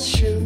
Sure.